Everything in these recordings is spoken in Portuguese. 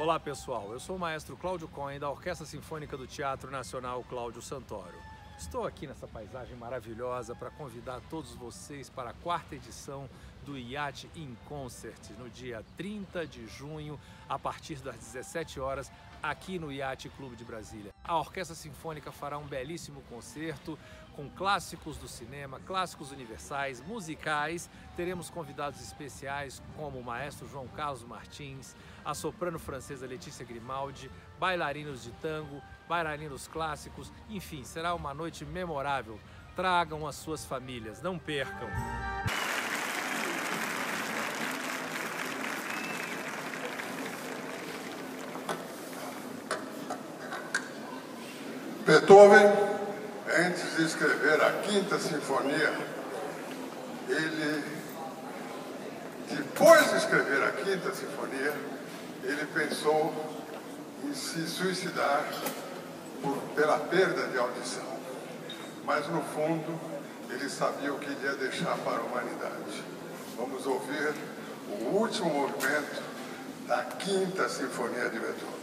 Olá pessoal, eu sou o maestro Cláudio Cohen da Orquestra Sinfônica do Teatro Nacional Cláudio Santoro. Estou aqui nessa paisagem maravilhosa para convidar todos vocês para a 4ª edição do Iate in Concert, no dia 30 de junho, a partir das 17 horas, aqui no Iate Clube de Brasília. A Orquestra Sinfônica fará um belíssimo concerto com clássicos do cinema, clássicos universais, musicais. Teremos convidados especiais como o maestro João Carlos Martins, a soprano francesa Letícia Grimaldi, bailarinos de tango, bailarinos clássicos, enfim, será uma noite memorável. Tragam as suas famílias, não percam! Beethoven, antes de escrever a Quinta Sinfonia, depois de escrever a Quinta Sinfonia, ele pensou em se suicidar pela perda de audição. Mas, no fundo, ele sabia o que iria deixar para a humanidade. Vamos ouvir o último movimento da Quinta Sinfonia de Beethoven.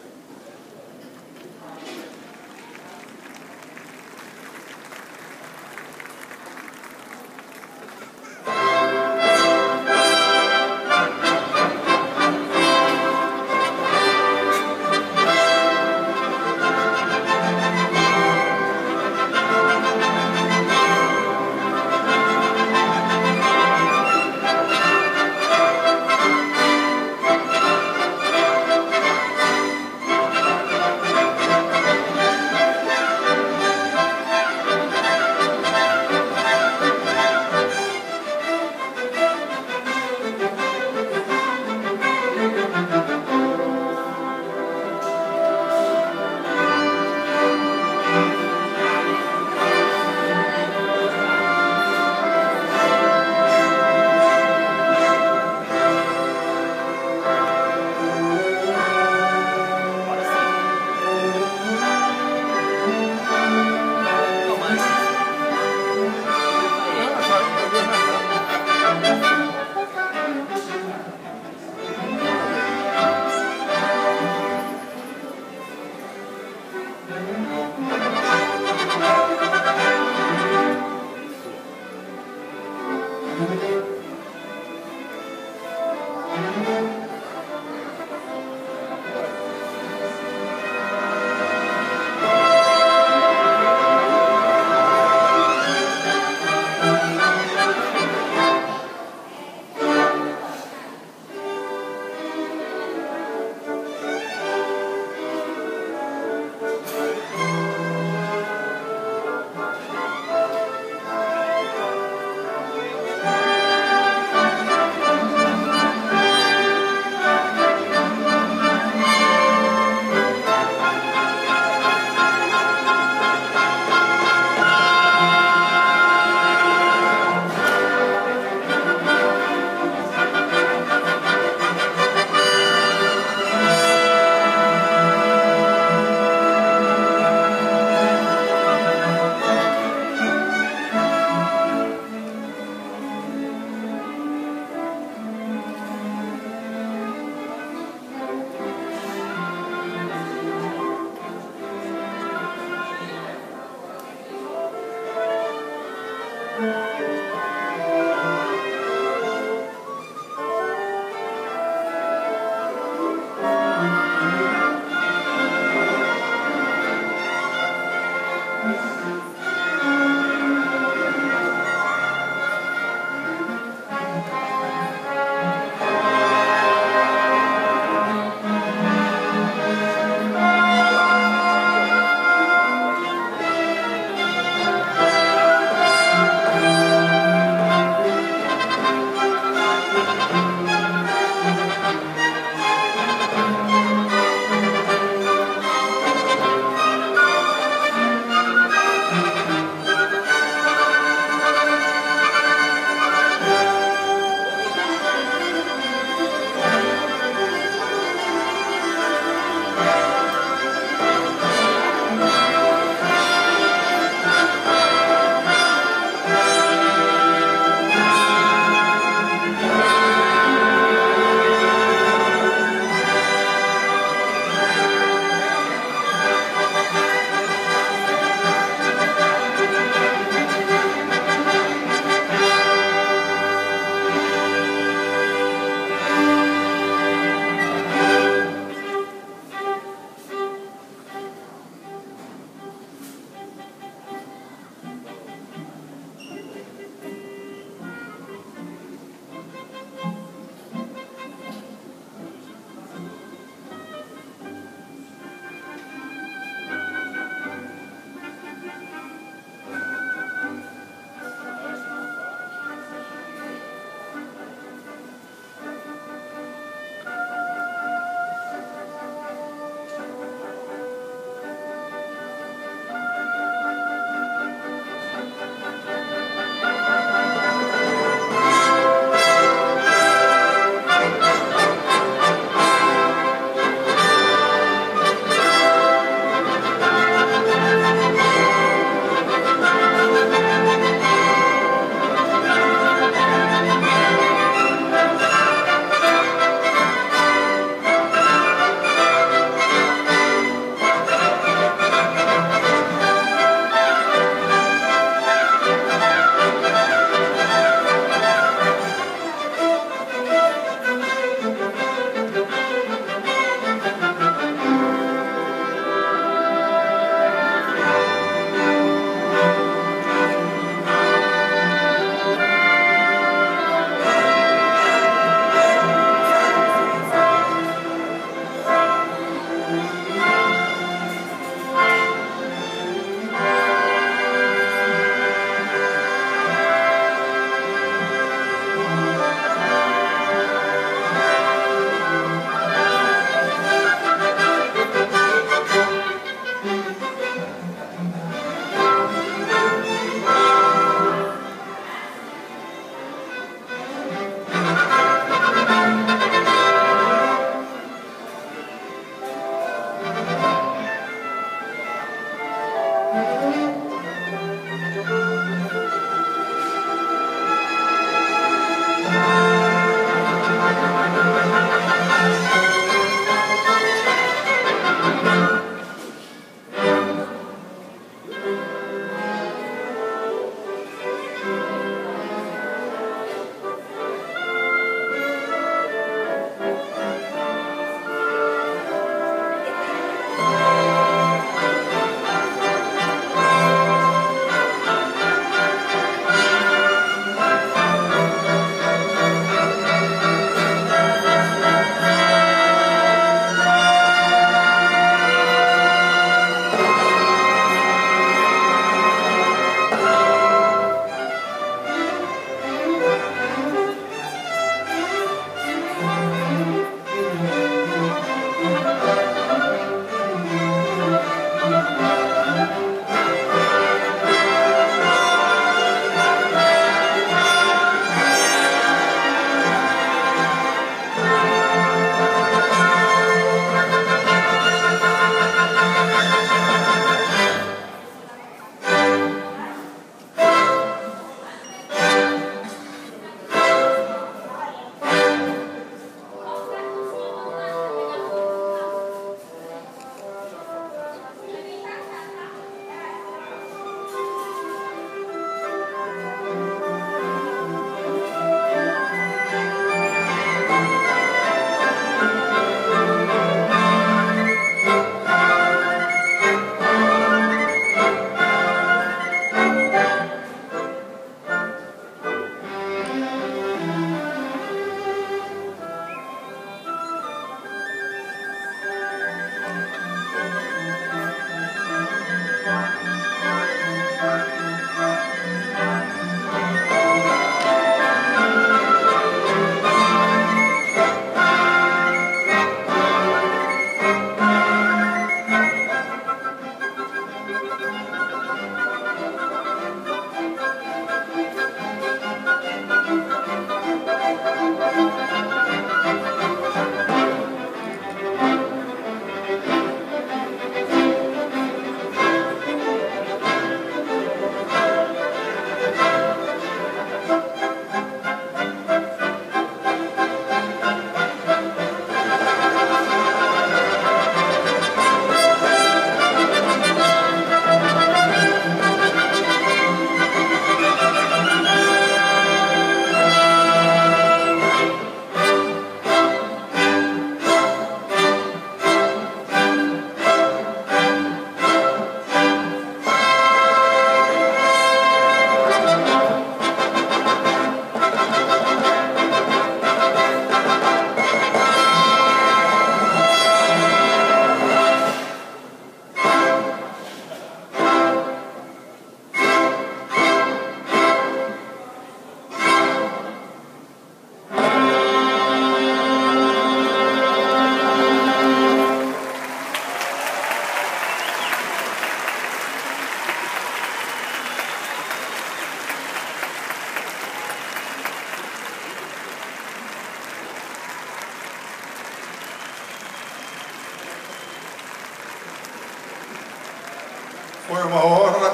Foi uma honra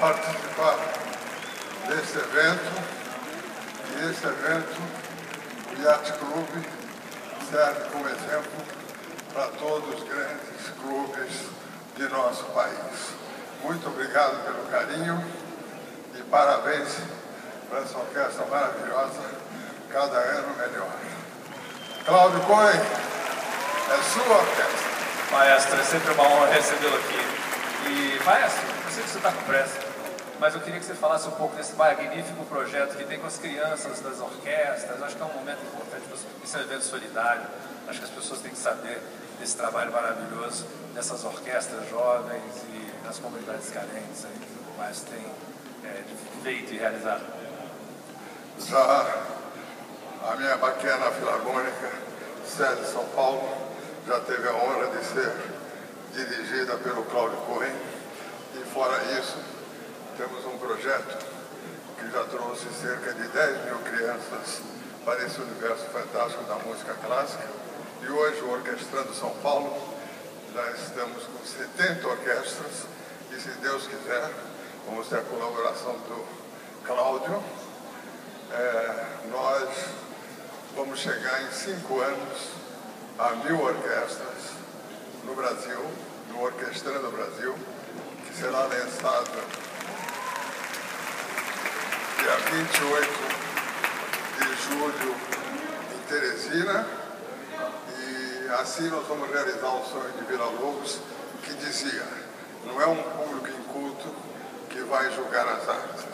participar desse evento. E esse evento, o Iate Clube, serve como exemplo para todos os grandes clubes de nosso país. Muito obrigado pelo carinho e parabéns para essa orquestra maravilhosa, cada ano melhor. Cláudio Cohen, é sua orquestra. Maestro, é sempre uma honra recebê-lo aqui. E, maestro, eu sei que você está com pressa, mas eu queria que você falasse um pouco desse magnífico projeto que tem com as crianças das orquestras. Acho que é um momento importante, isso é um evento solidário. Acho que as pessoas têm que saber desse trabalho maravilhoso, dessas orquestras jovens e das comunidades carentes aí, que o Maestro tem feito e realizado. Já a minha pequena Filarmônica, sede de São Paulo, já teve a honra de ser dirigida pelo Cláudio Cohen. E fora isso, temos um projeto que já trouxe cerca de 10 mil crianças para esse universo fantástico da música clássica. E hoje, o Orquestrando São Paulo, já estamos com 70 orquestras. E se Deus quiser, vamos ter a colaboração do Cláudio. Nós vamos chegar em 5 anos a 1000 orquestras no Brasil, no Orquestrando Brasil, que será lançado dia 28 de julho em Teresina. E assim nós vamos realizar o sonho de Vila-Lobos, que dizia: não é um público inculto que vai julgar as artes,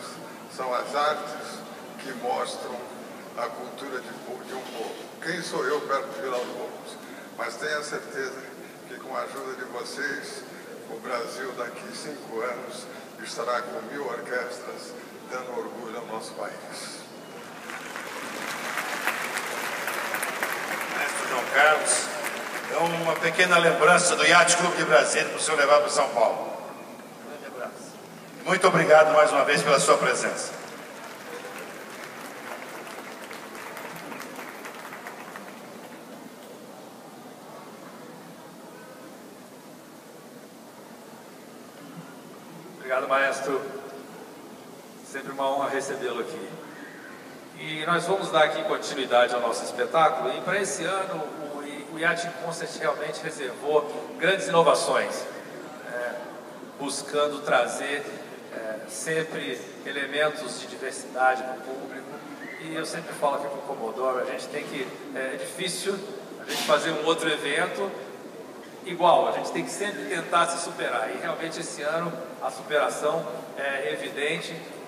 são as artes que mostram a cultura de um povo. Quem sou eu perto de Vila-Lobos? Mas tenha certeza que com a ajuda de vocês, o Brasil daqui a 5 anos estará com 1000 orquestras, dando orgulho ao nosso país. Mestre João Carlos, é uma pequena lembrança do Iate Clube de Brasília para o senhor levar para São Paulo. Grande abraço. Muito obrigado mais uma vez pela sua presença. Obrigado, maestro. Sempre uma honra recebê-lo aqui. E nós vamos dar aqui continuidade ao nosso espetáculo. E para esse ano, o Iate in Concert realmente reservou grandes inovações, buscando trazer sempre elementos de diversidade para o público. E eu sempre falo aqui com o Comodoro, a gente tem que... é difícil a gente fazer um outro evento igual, a gente tem que sempre tentar se superar, e realmente esse ano a superação é evidente.